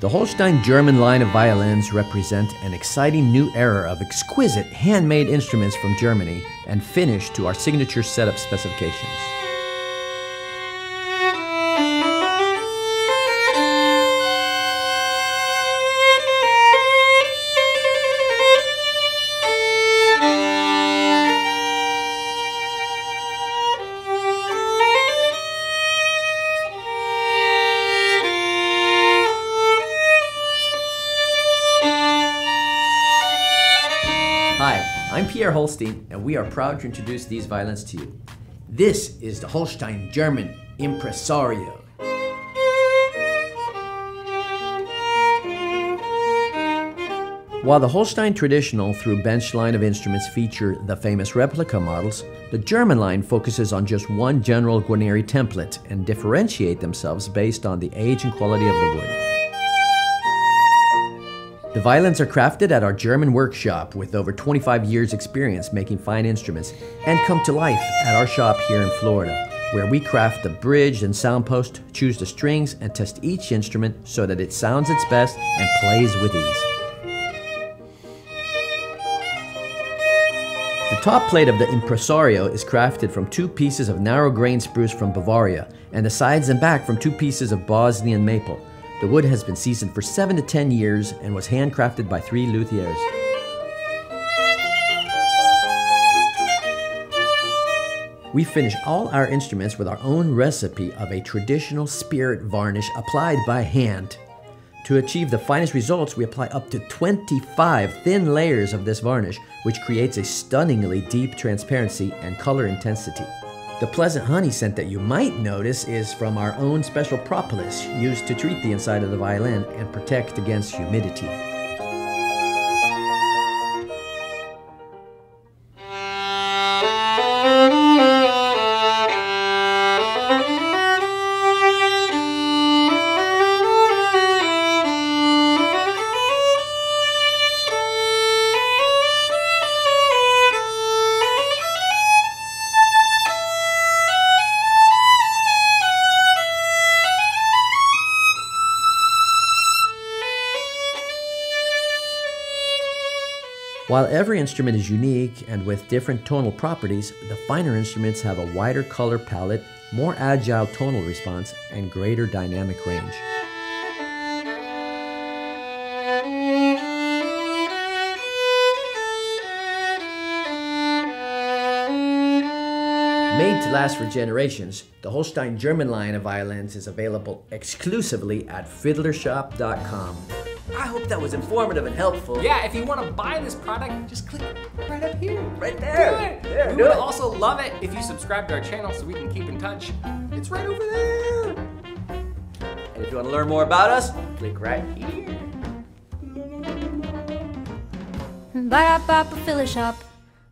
The Holstein German line of violins represent an exciting new era of exquisite handmade instruments from Germany and finished to our signature setup specifications. I'm Pierre Holstein, and we are proud to introduce these violins to you. This is the Holstein German Impresario. While the Holstein traditional through bench line of instruments feature the famous replica models, the German line focuses on just one general Guarneri template and differentiate themselves based on the age and quality of the wood. The violins are crafted at our German workshop with over 25 years experience making fine instruments and come to life at our shop here in Florida, where we craft the bridge and soundpost, choose the strings, and test each instrument so that it sounds its best and plays with ease. The top plate of the Impresario is crafted from two pieces of narrow grain spruce from Bavaria and the sides and back from two pieces of Bosnian maple. The wood has been seasoned for 7 to 10 years and was handcrafted by 3 luthiers. We finish all our instruments with our own recipe of a traditional spirit varnish applied by hand. To achieve the finest results, we apply up to 25 thin layers of this varnish, which creates a stunningly deep transparency and color intensity. The pleasant honey scent that you might notice is from our own special propolis used to treat the inside of the violin and protect against humidity. While every instrument is unique and with different tonal properties, the finer instruments have a wider color palette, more agile tonal response, and greater dynamic range. Made to last for generations, the Holstein German line of violins is available exclusively at fiddlershop.com. I hope that was informative and helpful. Yeah, if you want to buy this product, just click right up here. Right there. Do it. There, we would also love it if you subscribe to our channel so we can keep in touch. It's right over there. And if you want to learn more about us, click right here. Buy our pop at Fiddlershop.